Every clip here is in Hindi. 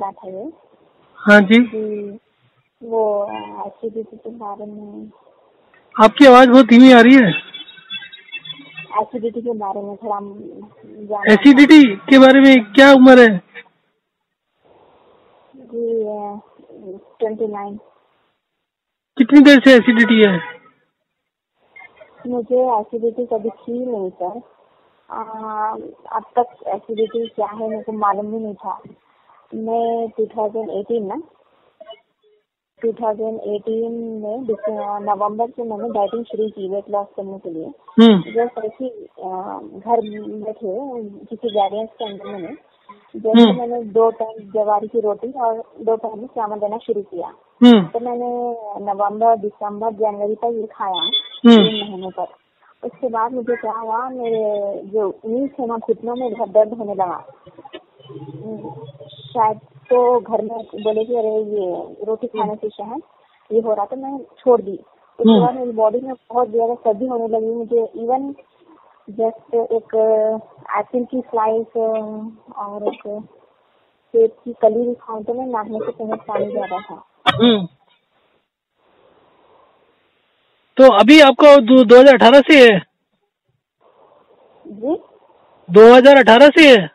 बात है वो। हाँ जी, वो एसिडिटी के बारे में। आपकी आवाज बहुत धीमी आ रही है। एसिडिटी के बारे में थोड़ा। एसिडिटी के बारे में क्या उम्र है? 29। कितनी देर से एसिडिटी है? मुझे एसिडिटी कभी थी नहीं सर, अब तक। एसिडिटी क्या है मेरे को मालूम भी नहीं था। मैं 2018 में 2018 में नवंबर से मैंने डाइटिंग शुरू की वेट लॉस करने के लिए। जब ऐसी घर बैठे किसी गाइडेंस के अंदर मैंने जैसे मैंने 2 टाइम जवारी की रोटी और 2 टाइम चावल देना शुरू किया। तो मैंने नवंबर, दिसंबर, जनवरी तक ये खाया 3 महीने तक। उसके बाद मुझे क्या हुआ, मेरे जो नींद है ना, घुटनों में बहुत दर्द होने लगा शायद। तो घर में बोले कि अरे ये रोटी खाने से शायद ये हो रहा, तो मैं छोड़ दी। उसके बाद मेरी बॉडी में बहुत ज्यादा सर्दी होने लगी। मुझे इवन जस्ट एक एप्पल की स्लाइस और एक सेब की कली भी खाऊं तो मैं नाक में से बहुत पानी जा रहा था। तो अभी आपको 2018 से है जी? 2018 से है?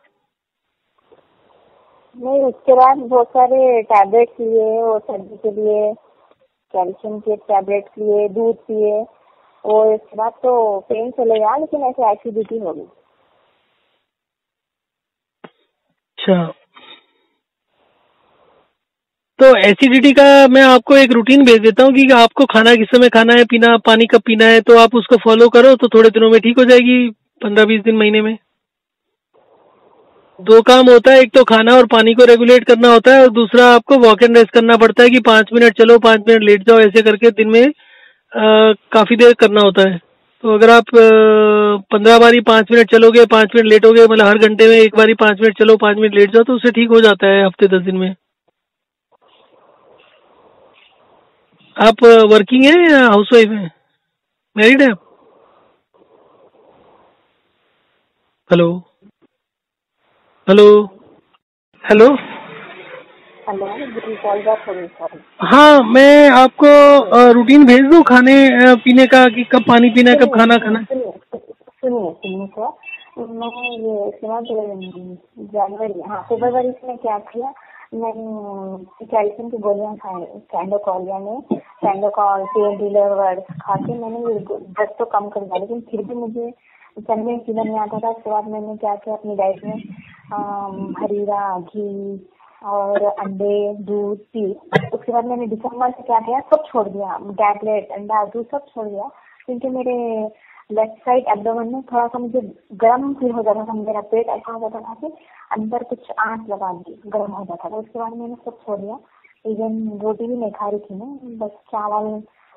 नहीं, उसके बाद बहुत सारे टैबलेट्स लिए, वो सर्दी के लिए कैल्शियम के टैबलेट लिए, दूध पिए, और इसके बाद तो पेन चले गया, लेकिन ऐसे एसिडिटी हो गई। अच्छा, तो एसिडिटी का मैं आपको एक रूटीन भेज देता हूँ कि आपको खाना किस समय खाना है, पीना पानी कब पीना है, तो आप उसको फॉलो करो तो थोड़े दिनों में ठीक हो जाएगी, 15-20 दिन, महीने में। 2 काम होता है, एक तो खाना और पानी को रेगुलेट करना होता है, और दूसरा आपको वॉक एंड रेस्ट करना पड़ता है कि 5 मिनट चलो, 5 मिनट लेट जाओ, ऐसे करके दिन में काफी देर करना होता है। तो अगर आप 15 बारी 5 मिनट चलोगे, 5 मिनट लेटोगे, मतलब हर घंटे में 1 बारी 5 मिनट चलो, 5 मिनट लेट जाओ, तो उससे ठीक हो जाता है हफ्ते 10 दिन में। आप वर्किंग है या हाउसवाइफ है? मैरिड है? Hello hello hello hello. हाँ, मैं आपको रूटीन भेज दूँ खाने पीने का कि कब पानी पीना है, कब खाना खाना है। सुनिए सर, मैं फरवरी में क्या किया, मैंने कैल्शियम की गोलियाँ खाई, कैंडोकॉलिया में कैंडोकॉल पेन किलर खा के मैंने दर्द तो कम कर दिया, लेकिन फिर भी मुझे चलने सीजन में आता था। उसके बाद मैंने क्या किया, अपनी डाइट में हरीरा, घी और अंडे, दूध पी। उसके बाद मैंने दिसंबर से क्या किया, सब छोड़ दिया, टैबलेट, अंडा, दूध सब छोड़ दिया, क्योंकि मेरे लेफ्ट साइड एब्डोमेन में थोड़ा सा मुझे गर्म फील हो जाता था, मेरा पेट ऐसा हो जाता था कि अंदर कुछ आँच लगा दी, गर्म हो जाता था। उसके बाद मैंने सब छोड़ दिया, इवन रोटी भी नहीं खा रही थी मैं, बस चावल,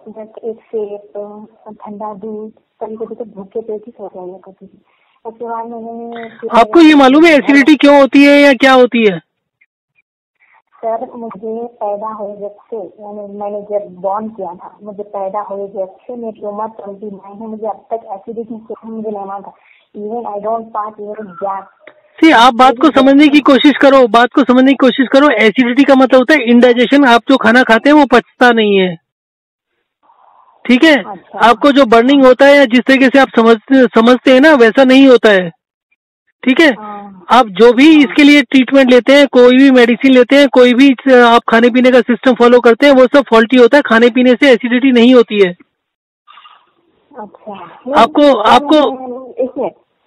बस एक सेब, ठंडा दूध, कभी कभी तो भूखे पेट ही सो जाइए कभी। उसके बाद मैंने, आपको ये मालूम है एसिडिटी क्यों होती है या क्या होती है? सर, मुझे पैदा हुए जब से, यानी मैंने जब बॉर्न किया था, मुझे पैदा हुए जब से, मेरी उम्र 29 है, मुझे अब तक एसिडिटी मुझे नहीं मालूम था। Even I don't pass even gas. See, आप बात को समझने की कोशिश करो, बात को समझने की कोशिश करो। एसिडिटी का मतलब होता है इंडाइजेशन, आप जो खाना खाते हैं वो पचता नहीं है, ठीक है? अच्छा। आपको जो बर्निंग होता है या जिस तरीके से आप समझते हैं ना, वैसा नहीं होता है, ठीक है? आप जो भी इसके लिए ट्रीटमेंट लेते हैं, कोई भी मेडिसिन लेते हैं, कोई भी आप खाने पीने का सिस्टम फॉलो करते हैं, वो सब फॉल्टी होता है। खाने पीने से एसिडिटी नहीं होती है। अच्छा। आपको आपको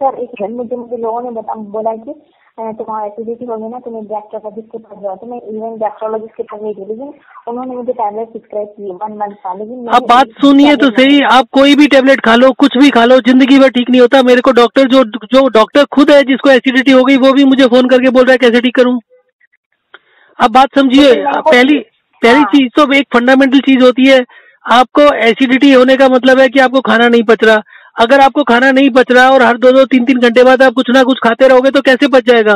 सर, एक मिनट, मुझे लोगों ने बोला कि तुम्हारा एसिडिटी हो गई ना, तुम्हें गैस्ट्रोलॉजिस्ट के पास जाओ। तो मैं इवन गैस्ट्रोलॉजिस्ट के पास नहीं गई, लेकिन उन्होंने मुझे टैबलेट प्रिस्क्राइब की 1 मंथ का। लेकिन आप बात सुनिए तो सही, आप कोई भी टैबलेट खा लो, कुछ भी खा लो, जिंदगी भर ठीक नहीं होता। मेरे को डॉक्टर, जो डॉक्टर खुद है जिसको एसिडिटी हो गई, वो भी मुझे फोन करके बोल रहा है कैसे ठीक करूँ। आप बात समझिए। पहली चीज तो एक फंडामेंटल चीज होती है, आपको एसिडिटी होने का मतलब है कि आपको खाना नहीं पच रहा। अगर आपको खाना नहीं पच रहा और हर 2-3 घंटे बाद आप कुछ ना कुछ खाते रहोगे तो कैसे पच जाएगा?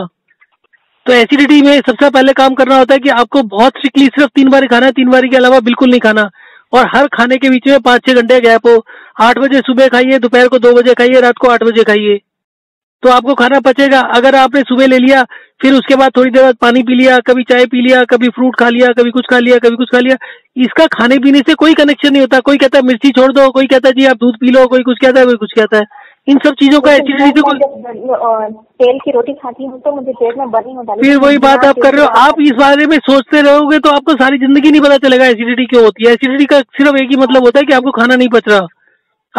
तो एसिडिटी में सबसे पहले काम करना होता है कि आपको बहुत स्ट्रिक्टली सिर्फ 3 बार खाना है, 3 बार के अलावा बिल्कुल नहीं खाना, और हर खाने के बीच में 5-6 घंटे गैप हो। 8 बजे सुबह खाइए, दोपहर को 2 बजे खाइए, रात को 8 बजे खाइए, तो आपको खाना पचेगा। अगर आपने सुबह ले लिया, फिर उसके बाद थोड़ी देर बाद पानी पी लिया, कभी चाय पी लिया, कभी फ्रूट खा लिया, कभी कुछ खा लिया, कभी कुछ खा लिया, इसका खाने पीने से कोई कनेक्शन नहीं होता। कोई कहता है मिर्ची छोड़ दो, कोई कहता है जी आप दूध पी लो, कोई कुछ कहता है, कोई कुछ कहता है। इन सब चीजों का तेल की रोटी खाती हूँ तो मुझे पेट में बर्निंग होता है। फिर वही बात आप कर रहे हो, आप इस बारे में सोचते रहोगे तो आपको सारी जिंदगी नहीं पता चलेगा एसिडिटी क्यों होती है। एसिडिटी का सिर्फ एक ही मतलब होता है कि आपको खाना नहीं पच रहा।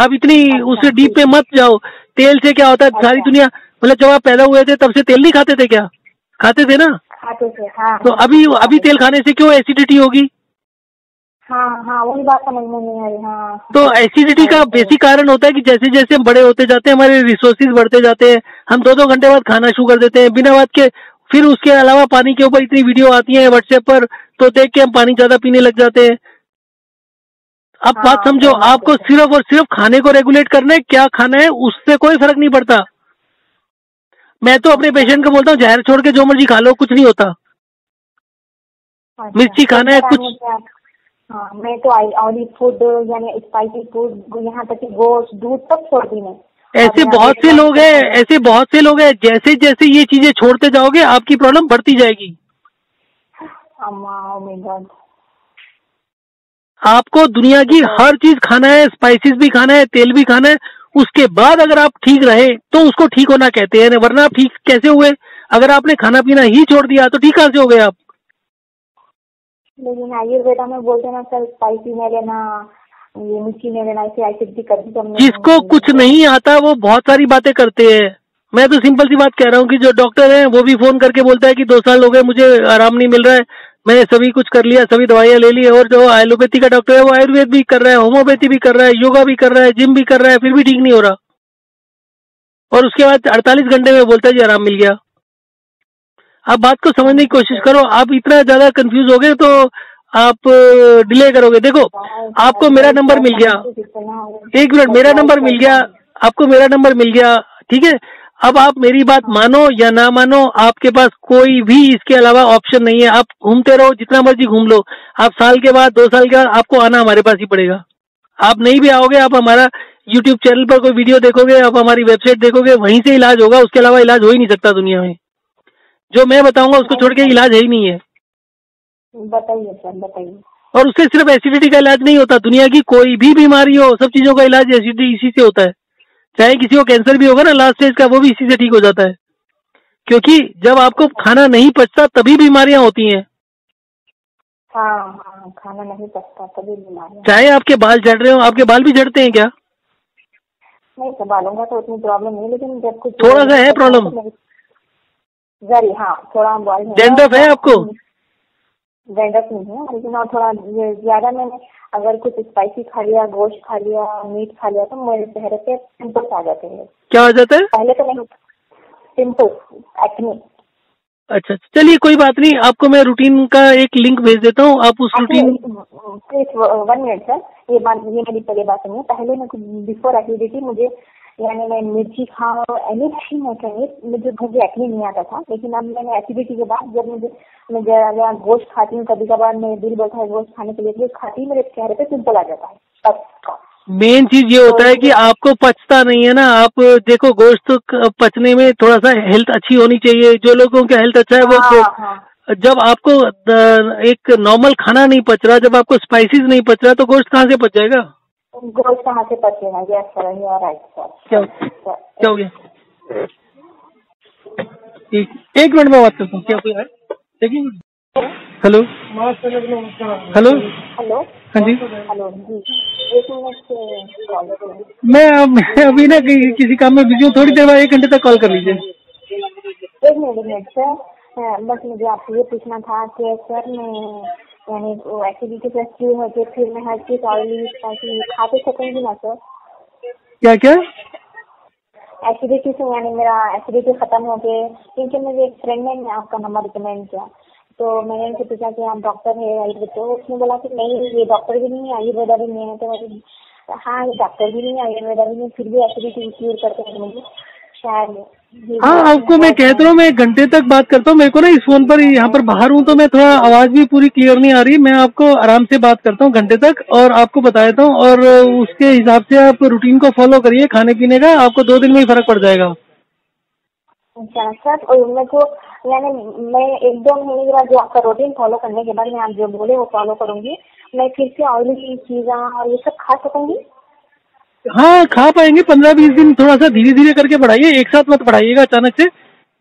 आप इतनी उससे डीप पे मत जाओ। तेल से क्या होता है, सारी दुनिया मतलब जब आप पैदा हुए थे तब से तेल नहीं खाते थे, क्या खाते थे ना? खाते थे हाँ। तो अभी तेल खाने से क्यों एसिडिटी होगी? हाँ हाँ वही बात समझ में नहीं आ रही। हाँ तो एसिडिटी का बेसिक कारण होता है कि जैसे जैसे हम बड़े होते जाते हैं, हमारे रिसोर्सेज बढ़ते जाते हैं, हम 2-2 घंटे बाद खाना शुरू कर देते हैं बिना बात के। फिर उसके अलावा पानी के ऊपर इतनी वीडियो आती है व्हाट्सएप पर, तो देख के हम पानी ज्यादा पीने लग जाते हैं। अब बात समझो, आपको सिर्फ और सिर्फ खाने को रेगुलेट करना है। क्या खाना है उससे कोई फर्क नहीं पड़ता। मैं तो अपने पेशेंट को बोलता हूँ जहर छोड़ के जो मर्जी खा लो, कुछ नहीं होता। मिर्ची खाना है कुछ। हाँ मैं तो ऑयली फूड यानी स्पाइसी फूड, यहाँ तक कि गोश्त दूध तक छोड़ दी मैं। ऐसे बहुत से लोग हैं। जैसे जैसे ये चीजें छोड़ते जाओगे आपकी प्रॉब्लम बढ़ती जाएगी। आपको दुनिया की हर चीज खाना है, स्पाइसेस भी खाना है, तेल भी खाना है। उसके बाद अगर आप ठीक रहे तो उसको ठीक होना कहते हैं, वरना आप ठीक कैसे हुए? अगर आपने खाना पीना ही छोड़ दिया तो ठीक कैसे हो गए आप? लेकिन आयुर्वेदा में बोलते हैं ना सर, स्पाइसी में लेना, ये मिर्ची में लेना, ऐसे एसिडिटी करती है। जिसको कुछ नहीं आता वो बहुत सारी बातें करते हैं। मैं तो सिंपल सी बात कह रहा हूँ कि जो डॉक्टर हैं वो भी फोन करके बोलता है कि 2 साल हो गए मुझे आराम नहीं मिल रहा है, मैंने सभी कुछ कर लिया, सभी दवाइयाँ ले ली। और जो एलोपैथी का डॉक्टर है वो आयुर्वेद भी कर रहा है, होम्योपैथी भी कर रहा है, योगा भी कर रहा है, जिम भी कर रहा है, फिर भी ठीक नहीं हो रहा। और उसके बाद 48 घंटे में बोलता है जी आराम मिल गया। आप बात को समझने की कोशिश करो। आप इतना ज्यादा कंफ्यूज हो गए तो आप डिले करोगे। देखो आपको मेरा नंबर मिल गया, एक मिनट, मेरा नंबर मिल गया आपको, मेरा नंबर मिल गया, ठीक है? अब आप मेरी बात मानो या ना मानो, आपके पास कोई भी इसके अलावा ऑप्शन नहीं है। आप घूमते रहो, जितना मर्जी घूम लो, आप साल के बाद 2 साल के बाद आपको आना हमारे पास ही पड़ेगा। आप नहीं भी आओगे, आप हमारा यूट्यूब चैनल पर कोई वीडियो देखोगे, आप हमारी वेबसाइट देखोगे, वहीं से इलाज होगा। उसके अलावा इलाज हो ही नहीं सकता दुनिया में। जो मैं बताऊंगा उसको छोड़ के इलाज है ही नहीं है। बताइए सर, बताइए। और उससे सिर्फ एसिडिटी का इलाज नहीं होता, दुनिया की कोई भी बीमारी हो सब चीजों का इलाज एसिडिटी इसी से होता है। चाहे किसी को कैंसर भी होगा ना लास्ट स्टेज का, वो भी इसी से ठीक हो जाता है। क्योंकि जब आपको खाना नहीं पचता तभी बीमारियां होती हैं। हाँ, खाना नहीं पचता तभी बीमारियां। चाहे आपके बाल झड़ रहे हो, आपके बाल भी झड़ते हैं क्या? नहीं, संभालूंगा तो उतनी प्रॉब्लम नहीं, लेकिन जब कुछ थोड़ा सा है प्रॉब्लम जरी। हाँ थोड़ा बॉल है। डेंड्रफ है आपको? डेंड्रफ नहीं है, लेकिन और थोड़ा ज्यादा मैंने अगर कुछ स्पाइसी खा लिया, गोश्त खा लिया, मीट खा लिया तो मेरे चेहरे पे पिंपल्स आ जाते हैं। क्या हो जाता है? पहले तो नहीं, पिंपल्स, एक्ने। अच्छा चलिए कोई बात नहीं, आपको मैं रूटीन का एक लिंक भेज देता हूँ। आप उस रूटीन 1 मिनट सर, ये मेरी पहले बात नहीं है। पहले मैं बिफोर एक्टिविटी मुझे यानी मैं मिर्ची खाऊँ एनी थिंग मैं कहीं मुझे मुझे एक्ने नहीं आता था, लेकिन अब मैंने एसिडिटी के बाद जब मुझे जरा गोश्त खाती हूँ, कभी कभार मैं दिल बोलता है गोश्त खाने के लिए खाती हूँ, मेरे चेहरे पे पिंपल आ जाता है। पचता मेन चीज ये होता है कि आपको पचता नहीं है ना। आप देखो गोश्त तो पचने में थोड़ा सा हेल्थ अच्छी होनी चाहिए। जो लोगों का हेल्थ अच्छा है वो जब आपको एक नॉर्मल खाना नहीं पच रहा, जब आपको स्पाइसेस नहीं पच रहा, तो गोश्त कहाँ से पच जाएगा? गोश्त कहाँ से पचेगा? Yes sir, you are right sir. क्या हो गया? एक मिनट में बात करता हूँ। क्या हो गया? हेलो हेलो हेलो हाँ जी हेलो जी, एक मिनट, मैं अभी ना किसी काम में बिजी हूँ, थोड़ी देर बाद 1 घंटे तक कॉल कर लीजिए। एक मिनट सर, बस मुझे आपसे ये पूछना था कि सर मैं यानी एसिडिटी प्लस क्यों है कि फिर मैं हर चीज ऑयली स्पाइसी खा तो सकूंगी ना सर? क्या क्या एसिडिटी से यानी मेरा एसिडिटी खत्म हो गए, क्योंकि मुझे एक फ्रेंड ने आपका नंबर रिकमेंड किया, तो मैंने उनसे पूछा कि आप डॉक्टर है आयुर्वेद, तो उसने बोला कि नहीं ये डॉक्टर भी नहीं है, आयुर्वेदा भी नहीं है। तो मैं हाँ ये डॉक्टर भी नहीं है, आयुर्वेदा भी नहीं, फिर भी एसिडिटी क्योर करते हैं मुझे शायद। हाँ आपको मैं कहता हूँ मैं 1 घंटे तक बात करता हूँ, मेरे को ना इस फोन पर यहाँ पर बाहर हूँ तो मैं थोड़ा आवाज भी पूरी क्लियर नहीं आ रही। मैं आपको आराम से बात करता हूँ 1 घंटे तक और आपको बता देता हूँ, और उसके हिसाब से आप रूटीन को फॉलो करिए खाने पीने का, आपको 2 दिन में ही फर्क पड़ जाएगा। अच्छा सर, और मैं तो यानी मैं एक दो महीने के बाद जो आपका रूटीन फॉलो करने के बाद मैं आप जो बोले वो फॉलो करूंगी। मैं फिर से ऑयली चीज़ा और ये सब खा सकूंगी? हाँ खा पाएंगे। 15-20 दिन थोड़ा सा धीरे धीरे करके बढ़ाइए, एक साथ मत बढ़ाइएगा अचानक से,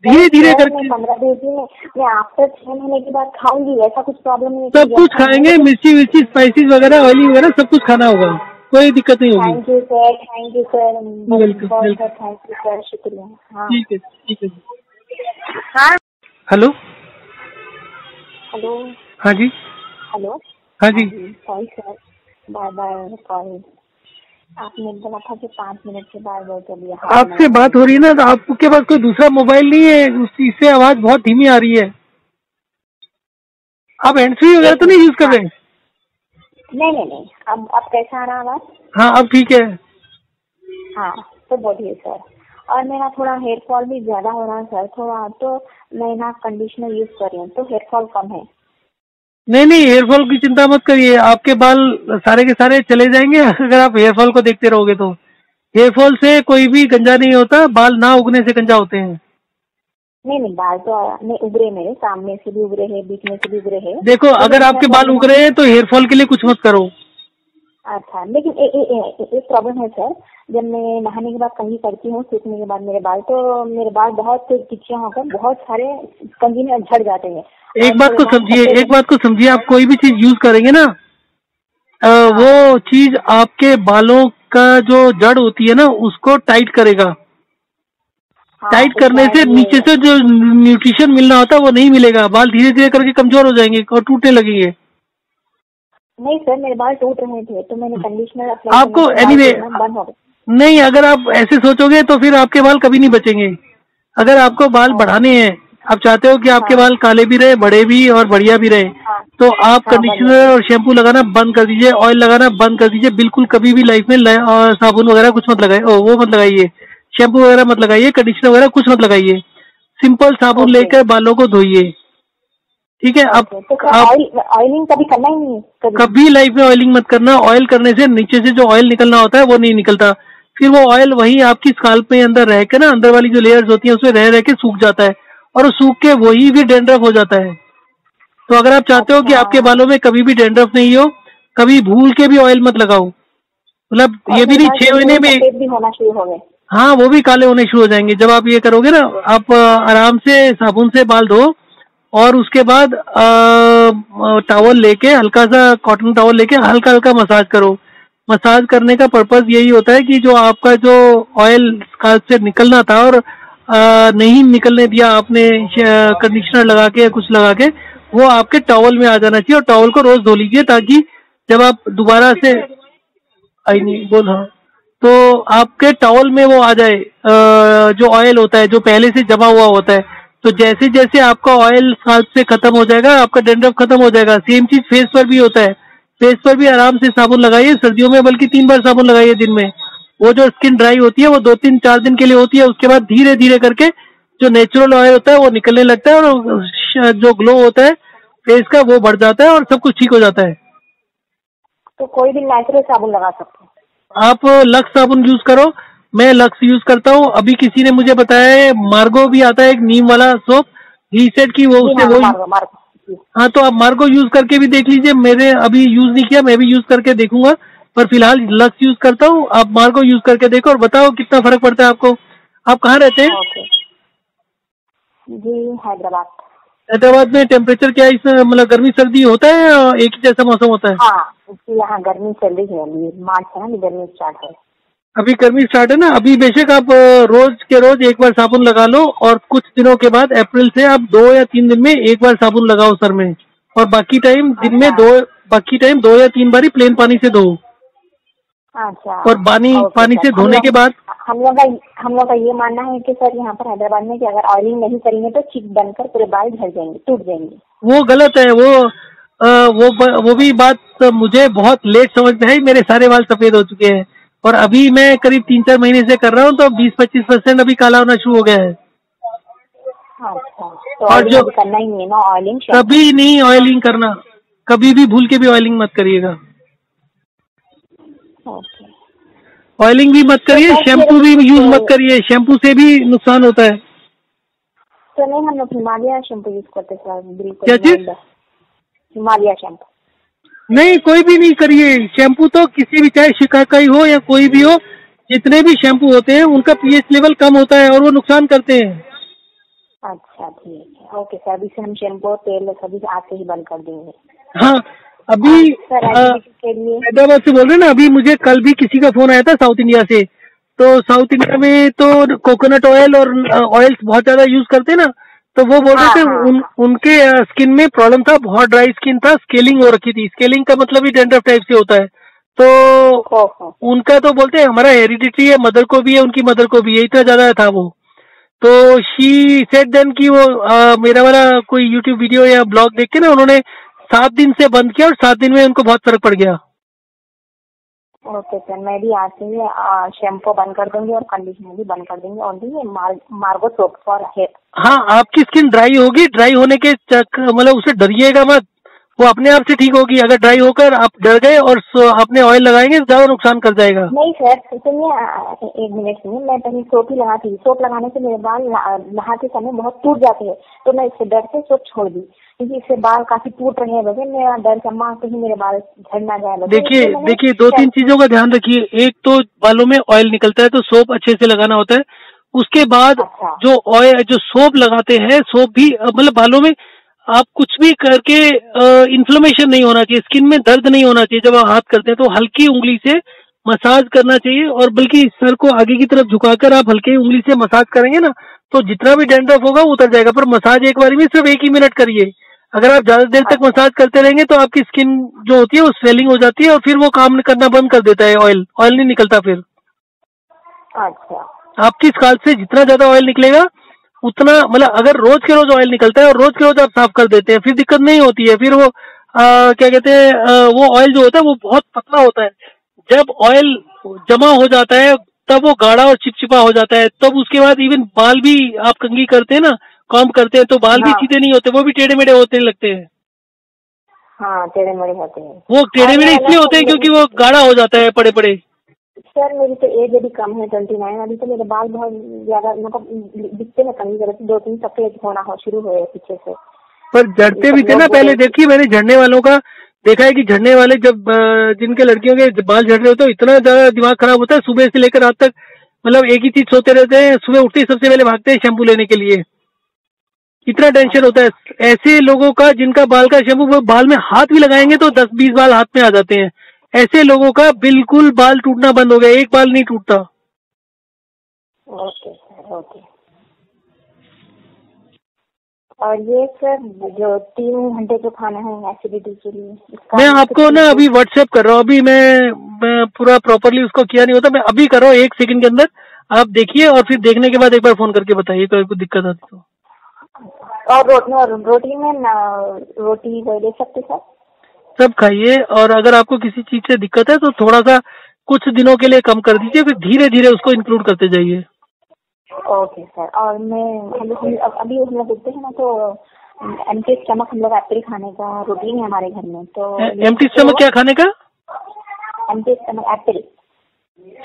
धीरे धीरे करके। 15-20 दिन मैं आफ्टर 6 महीने के बाद खाऊंगी, ऐसा कुछ प्रॉब्लम नहीं? सब कुछ खाएंगे, मिर्ची विर्ची स्पाइसेस वगैरह ऑयली वगैरह सब कुछ खाना होगा, कोई दिक्कत नहीं होगी। Thank you sir, thank you sir, बिल्कुल थैंक यू सर, शुक्रिया। ठीक है ठीक है। हाँ हेलो हेलो, हाँ जी हेलो, हाँ जी सॉरी सर, बार बार सॉरी, आपने बोला था कि 5 मिनट के बाद वो चलिए। आपसे बात हो रही है ना, तो आपके पास कोई दूसरा मोबाइल नहीं है, उससे आवाज बहुत धीमी आ रही है। आप हैंडफ्री वगैरह तो नहीं यूज कर रहे? नहीं, अब कैसा आ रहा आवाज? हाँ अब ठीक है। हाँ तो बोलिए सर। और मेरा थोड़ा हेयर फॉल भी ज्यादा हो रहा है सर थोड़ा, तो मैं ना कंडीशनर यूज कर रही हूँ तो हेयर फॉल कम है। नहीं, हेयर फॉल की चिंता मत करिए, आपके बाल सारे के सारे चले जाएंगे अगर आप हेयर फॉल को देखते रहोगे तो। हेयर फॉल से कोई भी गंजा नहीं होता, बाल ना उगने से गंजा होते हैं। नहीं, बाल तो नहीं उभरे, मेरे सामने से भी उभरे हैं, बीच में से भी उभरे हैं। देखो तो अगर आपके बाल उग रहे हैं तो हेयर फॉल के लिए कुछ मत करो। अच्छा, लेकिन एक प्रॉब्लम है सर, जब मैं नहाने के बाद कंघी करती हूँ सूखने के बाद मेरे बाल बहुत तिरछे होकर बहुत सारे कंघी में झड़ जाते हैं। एक बात को समझिए, आप कोई भी चीज यूज करेंगे ना, वो चीज आपके बालों का जो जड़ होती है ना उसको टाइट करेगा। टाइट करने से नीचे से जो न्यूट्रिशन मिलना होता है वो नहीं मिलेगा, बाल धीरे धीरे करके कमजोर हो जाएंगे और टूटने लगेंगे। नहीं सर, मेरे बाल टूट रहे थे तो मैंने कंडीशनर अप्लाई। आपको एनीवे नहीं, अगर आप ऐसे सोचोगे तो फिर आपके बाल कभी नहीं बचेंगे। अगर आपको बाल बढ़ाने हैं, आप चाहते हो कि आपके बाल काले भी रहे, बड़े भी और बढ़िया भी रहे, तो आप कंडीशनर और शैम्पू लगाना बंद कर दीजिए, ऑयल लगाना बंद कर दीजिए, बिल्कुल कभी भी लाइफ में। और साबुन वगैरह कुछ मत लगाइए, वो मत लगाइए, शैम्पू वगैरह मत लगाइए, कंडीशनर वगैरह कुछ मत लगाइए, सिंपल साबुन लेकर बालों को धोइए, ठीक है? अब ऑयलिंग कभी करना ही नहीं, कभी लाइफ में ऑयलिंग मत करना। ऑयल करने से नीचे से जो ऑयल निकलना होता है वो नहीं निकलता, फिर वो ऑयल वही आपकी स्काल्प में अंदर रह के ना, अंदर वाली जो लेयर्स होती है उसमें रह के सूख जाता है, और सूख के वही भी डेंड्रफ हो जाता है। तो अगर आप चाहते हो कि आपके बालों में कभी भी डेंड्रफ नहीं हो, कभी भूल के भी ऑयल मत लगाओ, मतलब ये भी नहीं 6 महीने में। हाँ वो भी काले होने शुरू हो जाएंगे जब आप ये करोगे ना। आप आराम से साबुन से बाल धो, और उसके बाद टॉवल लेके, हल्का सा कॉटन टॉवल लेके हल्का हल्का मसाज करो। मसाज करने का पर्पस यही होता है कि जो आपका जो ऑयल स्काल्प से निकलना था और नहीं निकलने दिया आपने कंडीशनर लगा के या कुछ लगा के, वो आपके टॉवल में आ जाना चाहिए। और टॉवल को रोज धो लीजिए, ताकि जब आप दोबारा से आई नहीं बोल हाँ, तो आपके टॉवल में वो आ जाए जो ऑयल होता है जो पहले से जमा हुआ होता है। तो जैसे जैसे आपका ऑयल स्काल्प से खत्म हो जाएगा, आपका डेंड्रफ खत्म हो जाएगा। सेम चीज फेस पर भी होता है, फेस पर भी आराम से साबुन लगाइए, सर्दियों में बल्कि 3 बार साबुन लगाइए दिन में। वो जो स्किन ड्राई होती है वो 2-3-4 दिन के लिए होती है, उसके बाद धीरे धीरे करके जो नेचुरल ऑयल होता है वो निकलने लगता है, और जो ग्लो होता है फेस का वो बढ़ जाता है, और सब कुछ ठीक हो जाता है। तो कोई भी नेचुरल साबुन लगा सकते हैं आप? लक्स साबुन यूज करो, मैं लक्स यूज करता हूँ। अभी किसी ने मुझे बताया है मार्गो भी आता है, एक नीम वाला सोप रीसेट की, वो उससे वो। हाँ तो आप मार्गो यूज करके भी देख लीजिए, मेरे अभी यूज नहीं किया, मैं भी यूज करके देखूंगा, पर फिलहाल लक्स यूज करता हूँ। आप मार्गो यूज करके देखो और बताओ कितना फर्क पड़ता है आपको। आप कहाँ रहते हैं? जी हैदराबाद। हैदराबाद में टेम्परेचर क्या है इसमें, मतलब गर्मी सर्दी होता है या एक ही जैसा मौसम होता है? हाँ यहाँ गर्मी चल रही है, मार्च है, गर्मी स्टार्ट है, अभी गर्मी स्टार्ट है ना। अभी बेशक आप रोज के रोज 1 बार साबुन लगा लो, और कुछ दिनों के बाद अप्रैल से आप 2 या 3 दिन में 1 बार साबुन लगाओ सर में, और बाकी टाइम दिन में 2 या 3 बार ही प्लेन पानी से धो। अच्छा, और पानी से धोने के बाद हम लोग का ये मानना है कि सर यहाँ पर हैदराबाद में कि अगर ऑयलिंग नहीं करेंगे तो चिक बनकर पूरे बाल झड़ जाएंगे, टूट जाएंगे। वो गलत है, वो भी बात मुझे बहुत लेट समझ में आई। मेरे सारे बाल सफेद हो चुके हैं, और अभी मैं करीब 3-4 महीने से कर रहा हूँ, तो 20-25% अभी काला होना शुरू हो गया है। अच्छा, तो और जो करना ही है ना ऑयलिंग, कभी नहीं ऑयलिंग करना, कभी भी भूल के भी ऑयलिंग मत करिएगा। ऑयलिंग भी मत करिए, शैम्पू भी यूज मत करिए, शैम्पू से भी नुकसान होता है। तो नहीं, हम लोग हिमालय शैम्पू यूज करते बिल्कुल। क्या हिमालय शैम्पू? नहीं, कोई भी नहीं करिए शैम्पू तो, किसी भी, चाहे शिका का ही हो या कोई भी हो, जितने भी शैम्पू होते हैं उनका पीएच लेवल कम होता है और वो नुकसान करते हैं। अच्छा ठीक है, ओके सर, अभी से हम शैम्पू तेल सभी आज से ही बंद कर देंगे। हाँ अभी हैदराबाद से बोल रहे ना, अभी मुझे कल भी किसी का फोन आया था साउथ इंडिया से, तो साउथ इंडिया में तो कोकोनट ऑयल और ऑयल्स बहुत ज्यादा यूज करते हैं ना, तो वो बोल रहे थे उनके स्किन में प्रॉब्लम था, बहुत ड्राई स्किन था, स्केलिंग हो रखी थी। स्केलिंग का मतलब ही डैंड्रफ टाइप से होता है, तो उनका तो बोलते हैं हमारा हेरिडिटरी है, मदर को भी है, उनकी मदर को भी है, इतना ज्यादा था वो। तो शी सेड देन कि वो मेरा वाला कोई यूट्यूब वीडियो या ब्लॉग देख के ना उन्होंने 7 दिन से बंद किया और 7 दिन में उनको बहुत फर्क पड़ गया। ओके सर, मैं भी आज से शैम्पू बंद कर दूंगी और कंडीशनर भी बंद कर दूंगी, ओनली मार्गो सोप फॉर हेयर। हाँ, आपकी स्किन ड्राई होगी, ड्राई होने के मतलब उससे डरिएगा मत, वो अपने आप से ठीक होगी। अगर ड्राई होकर आप डर गए और अपने ऑयल लगाएंगे तो ज्यादा नुकसान कर जाएगा। नहीं सर, सुनिए एक मिनट, सुनिए, मैं पहले सोप ही लगाती थी, सोप लगाने से मेरे बाल नहाते समय बहुत टूट जाते हैं, तो मैं इससे डर से सोप छोड़ दी, क्योंकि इससे बाल काफी टूट रहे हैं, वजह मेरा डर जमा कहीं मेरे बाल झड़ ना जाए। देखिए देखिए, 2-3 चीजों का ध्यान रखिए। एक तो बालों में ऑयल निकलता है तो सोप अच्छे से लगाना होता है, उसके बाद जो ऑयल जो सोप लगाते हैं, सोप भी मतलब बालों में आप कुछ भी करके इन्फ्लेमेशन नहीं होना चाहिए, स्किन में दर्द नहीं होना चाहिए। जब आप हाथ करते हैं तो हल्की उंगली से मसाज करना चाहिए, और बल्कि सर को आगे की तरफ झुकाकर आप हल्की उंगली से मसाज करेंगे ना तो जितना भी डैंड्रफ होगा उतर जाएगा। पर मसाज एक बार में सिर्फ 1 ही मिनट करिए, अगर आप ज्यादा देर तक मसाज करते रहेंगे तो आपकी स्किन जो होती है वो स्वेलिंग हो जाती है और फिर वो काम करना बंद कर देता है, ऑयल नहीं निकलता फिर। अच्छा, आपकी स्काल्प से जितना ज्यादा ऑयल निकलेगा उतना, मतलब अगर रोज के रोज ऑयल निकलता है और रोज के रोज आप साफ कर देते हैं फिर दिक्कत नहीं होती है। फिर वो क्या कहते हैं, वो ऑयल जो होता है वो बहुत पतला होता है, जब ऑयल जमा हो जाता है तब वो गाढ़ा और चिपचिपा हो जाता है, तब उसके बाद इवन बाल भी आप कंघी करते हैं ना, कॉम्ब करते हैं तो बाल भी सीधे नहीं होते, वो भी टेढ़े मेढ़े होते लगते हैं। हाँ, टेढ़े मेढ़े होते हैं, वो टेढ़े मेढ़े इसलिए होते हैं क्योंकि वो गाढ़ा हो जाता है पड़े पड़े। सर मेरी तो एज अभी कम है, 29, अभी तो मेरे बाल बहुत ज्यादा मतलब दिखते ना कमी जरूरत, 2-3 सफेद होना हो शुरू हुए पीछे से, पर झड़ते भी थे ना पहले। देखिए मैंने झड़ने वालों का देखा है कि झड़ने वाले जब जिनके लड़कियों के बाल झड़ रहे होते हैं इतना ज्यादा दिमाग खराब होता है, सुबह से लेकर रात तक मतलब एक ही चीज सोते रहते हैं, सुबह उठते ही सबसे पहले भागते हैं शैम्पू लेने के लिए, इतना टेंशन होता है। ऐसे लोगों का जिनका बाल का शैम्पू, वो बाल में हाथ भी लगाएंगे तो 10-20 बाल हाथ में आ जाते हैं, ऐसे लोगों का बिल्कुल बाल टूटना बंद हो गया, एक बाल नहीं टूटता। Okay sir, okay. और ये सर जो 3 घंटे जो खाना है एसिडिटी के लिए, मैं आपको ना अभी व्हाट्सएप कर रहा हूँ, अभी मैं पूरा प्रॉपरली उसको किया नहीं होता, मैं अभी कर रहा हूँ, 1 सेकंड के अंदर आप देखिए और फिर देखने के बाद एक बार फोन करके बताइए कोई दिक्कत आती तो। और रोटी में रोटी ले सकते सर? सब खाइए, और अगर आपको किसी चीज से दिक्कत है तो थोड़ा सा कुछ दिनों के लिए कम कर दीजिए, फिर धीरे धीरे उसको इंक्लूड करते जाइए। ओके सर, और मैं अभी हम लोग देखते हैं ना तो एम्प्टी स्टमक हम लोग एप्पल खाने का रूटीन है हमारे घर में, तो एम्प्टी स्टमक क्या खाने का? एम्प्टी स्टमक एप्पल,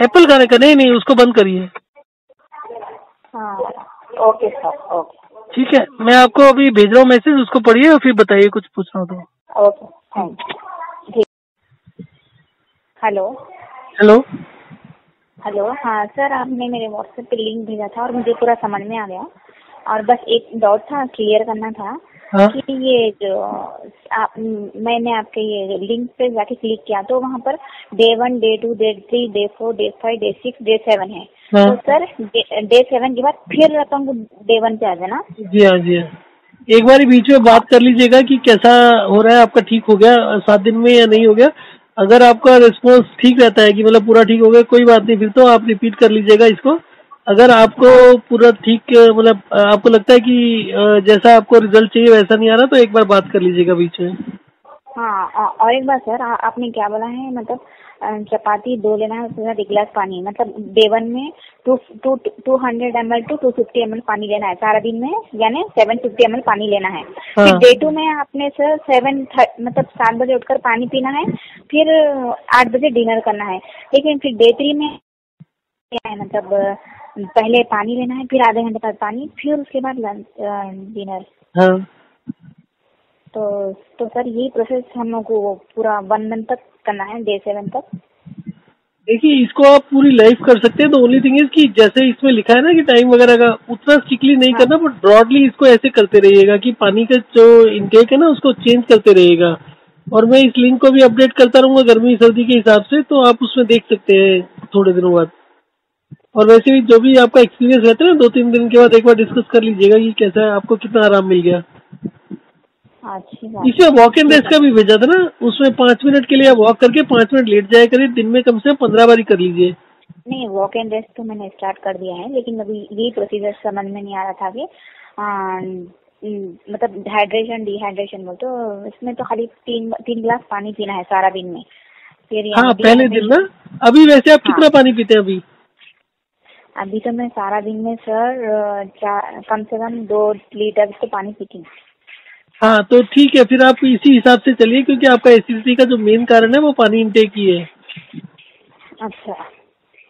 एप्पल खाने का? नहीं, उसको बंद करिए। हाँ ओके सर, ओके ठीक है, मैं आपको अभी भेज रहा हूँ मैसेज, उसको पढ़िए और फिर बताइए कुछ पूछना हो तो। Okay thank you. Hello hello hello, हाँ सर, आपने मेरे व्हाट्सएप पे लिंक भेजा था और मुझे पूरा समझ में आ गया, और बस एक डाउट था क्लियर करना था। हाँ? कि ये जो मैंने आपके ये लिंक पे जाके क्लिक किया तो वहाँ पर day 1, day 2, day 3, day 4, day 5, day 6, day 7 है। हाँ? तो सर डे 7 के बाद फिर रकम को डे 1 पे आ जाना। जी हाँ जी, एक बार बीच में बात कर लीजिएगा कि कैसा हो रहा है आपका, ठीक हो गया 7 दिन में या नहीं हो गया। अगर आपका रिस्पॉन्स ठीक रहता है कि मतलब पूरा ठीक हो गया, कोई बात नहीं, फिर तो आप रिपीट कर लीजिएगा इसको। अगर आपको पूरा ठीक मतलब आपको लगता है कि जैसा आपको रिजल्ट चाहिए वैसा नहीं आ रहा, तो एक बार बात कर लीजिएगा बीच में। हाँ, और एक बार सर आपने क्या बोला है, मतलब चपाती 2 लेना है, उसके साथ 1 गिलास पानी, मतलब डे 1 में 200 ml to 250 ml पानी लेना है, सारा दिन में यानी 750 ml पानी लेना है। हाँ। फिर डे 2 में आपने सर 7:30 मतलब 7 बजे उठकर पानी पीना है, फिर 8 बजे डिनर करना है, लेकिन फिर डे 3 में क्या है मतलब पहले पानी लेना है, फिर आधे घंटे बाद पानी, फिर उसके बाद डिनर। हाँ। तो सर यही प्रोसेस हम लोग को पूरा 1 मंथ तक करना है, डे 7 तक। देखिए इसको आप पूरी लाइफ कर सकते हैं। तो ओनली थिंग इज कि जैसे इसमें लिखा है ना कि टाइम वगैरह का उतना स्ट्रिक्टली नहीं करना, बट ब्रॉडली इसको ऐसे करते रहिएगा कि पानी का जो इनटेक है ना उसको चेंज करते रहिएगा। और मैं इस लिंक को भी अपडेट करता रहूंगा गर्मी सर्दी के हिसाब से, तो आप उसमें देख सकते हैं थोड़े दिनों बाद। और वैसे भी जो भी आपका एक्सपीरियंस रहता है ना 2-3 दिन के बाद एक बार डिस्कस कर लीजिएगा कि कैसा है, आपको कितना आराम मिल गया। इसमें वॉक एंड रेस का भी भेजा था ना, उसमें 5 मिनट के लिए आप वॉक करके 5 मिनट लेट जाया करिए, दिन में कम से 15 बार कर लीजिए। नहीं वॉक एंड रेस तो मैंने स्टार्ट कर दिया है, लेकिन अभी ये प्रोसीजर समझ में नहीं आ रहा था कि मतलब हाइड्रेशन डिहाइड्रेशन बोलते हो, इसमें तो खाली 3 गिलास पानी पीना है सारा दिन में। फिर हाँ पहले दिन ना, अभी वैसे आप कितना पानी पीते हैं अभी? अभी तो मैं सारा दिन में सर कम से कम 2 लीटर तो पानी पीती हूँ। हाँ तो ठीक है, फिर आप इसी हिसाब से चलिए, क्योंकि आपका एसिडिटी का जो मेन कारण है वो पानी इनटेक ही है। अच्छा।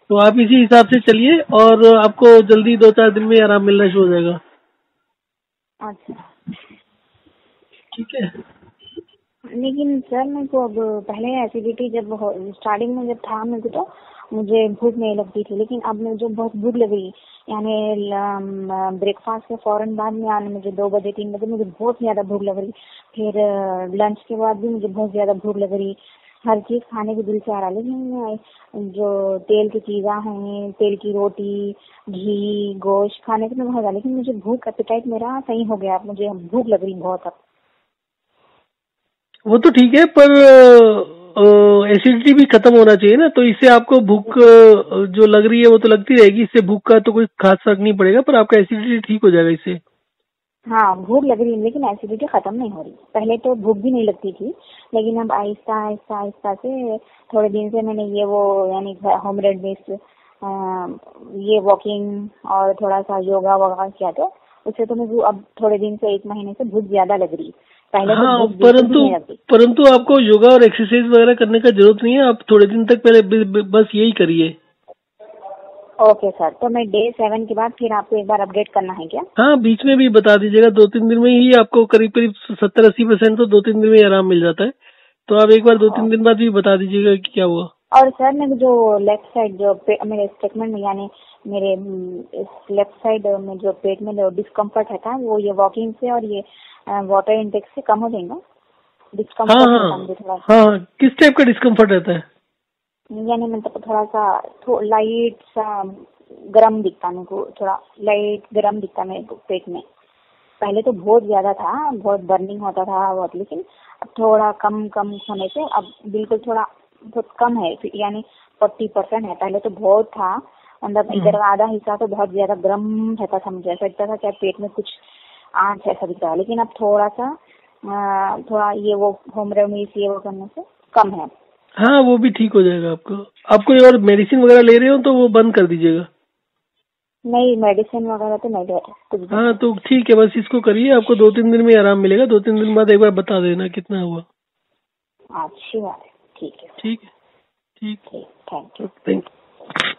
तो आप इसी हिसाब से चलिए और आपको जल्दी 2-4 दिन में आराम मिलना शुरू हो जाएगा। अच्छा ठीक है। लेकिन सर मेरे को अब पहले एसिडिटी जब स्टार्टिंग में जब था मेरे को तो मुझे भूख नहीं लगती थी, लेकिन अब मुझे बहुत भूख लगी, यानी ब्रेकफास्ट के फौरन बाद में यानी मुझे 2 बजे 3 बजे मुझे बहुत ज़्यादा भूख लग रही, फिर लंच के बाद भी मुझे बहुत ज़्यादा भूख लग रही, हर चीज़ खाने के दिल से आ रहा। लेकिन जो तेल की चीज़ें हैं, तेल की रोटी, घी, गोश्त खाने के मैं बहुत, लेकिन मुझे भूख एपेटाइट मेरा सही हो गया, मुझे भूख लग रही बहुत अब। वो तो ठीक है, पर एसिडिटी भी खत्म होना चाहिए ना, तो इससे आपको भूख जो लग रही है वो तो लगती रहेगी, इससे भूख का तो कोई खास फर्क नहीं पड़ेगा, पर आपका एसिडिटी ठीक हो जाएगा इससे। हाँ भूख लग रही है लेकिन एसिडिटी खत्म नहीं हो रही, पहले तो भूख भी नहीं लगती थी, लेकिन अब आहिस्ता आहिस्ता आहिस्ता से थोड़े दिन से मैंने ये वो यानी होम रेमेडीज ये वॉकिंग और थोड़ा सा योगा वगैरह किया, तो उससे तो मुझे अब थोड़े दिन से 1 महीने से भूख ज्यादा लग रही। हाँ, परंतु आपको योगा और एक्सरसाइज वगैरह करने का जरूरत नहीं है, आप थोड़े दिन तक पहले बस यही करिए। ओके सर, तो मैं डे 7 के बाद फिर आपको एक बार अपडेट करना है क्या? हाँ बीच में भी बता दीजिएगा, 2-3 दिन में ही आपको करीब 70-80% तो 2-3 दिन में आराम मिल जाता है, तो आप एक बार 2-3 दिन बाद भी बता दीजिएगा कि क्या हुआ। और सर मैं जो लेफ्ट साइड जो मेरे स्टेटमेंट में यानी मेरे लेफ्ट साइड में जो पेट में जो डिस्कम्फर्ट है वो ये वॉकिंग से और ये वाटर इंटेक से कम हो जाएगा डिस्कम्फर्ट। हाँ, हाँ, हाँ, किस टाइप का डिस्कम्फर्ट रहता है? यानी मतलब थोड़ा सा लाइट सा गर्म दिखता मेरे को, थोड़ा लाइट गर्म दिखता मेरे को पेट में। पहले तो बहुत ज्यादा था, बहुत बर्निंग होता था बहुत, लेकिन अब थोड़ा कम होने से अब बिल्कुल थोड़ा बहुत कम है, यानी 40% है। पहले तो बहुत था, मतलब इधर आधा हिस्सा तो बहुत ज्यादा गर्म रहता था, मुझे ऐसा लगता था क्या पेट में कुछ आँच ऐसा दिखता है, लेकिन अब थोड़ा सा थोड़ा ये वो होम रेमेडीज ये वो करने से कम है। हाँ वो भी ठीक हो जाएगा। आप कोई और मेडिसिन वगैरह ले रहे हो तो वो बंद कर दीजिएगा। नहीं मेडिसिन वगैरह तो नहीं ले रहे। हाँ तो ठीक है, बस इसको करिए, आपको 2-3 दिन में आराम मिलेगा। 2-3 दिन बाद एक बार बता देना कितना हुआ। अच्छी बात है, ठीक है ठीक है, थैंक यू।